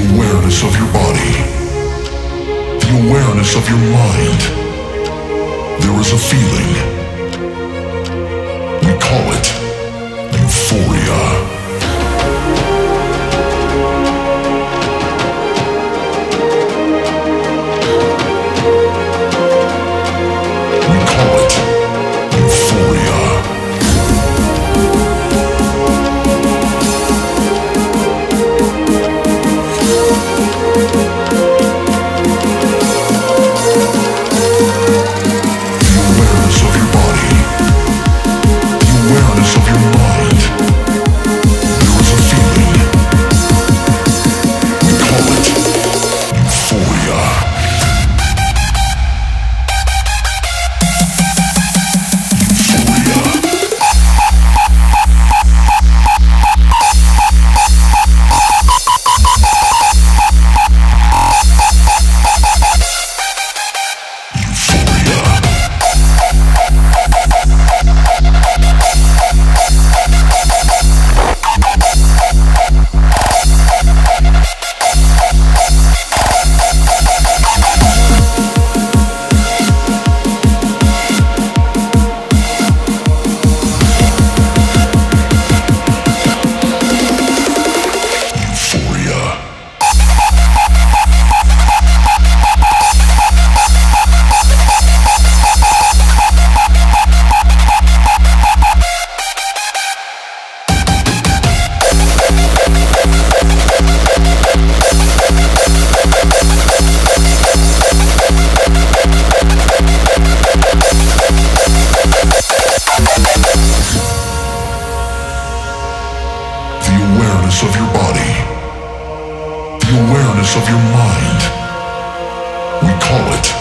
The awareness of your body. The awareness of your mind. There is a feeling. We call it euphoria. We call it euphoria. Of your body, the awareness of your mind, we call it